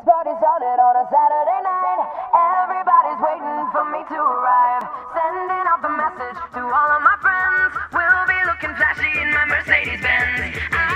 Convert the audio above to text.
This party's started on a Saturday night. Everybody's waiting for me to arrive. Sending out the message to all of my friends. We'll be looking flashy in my Mercedes-Benz.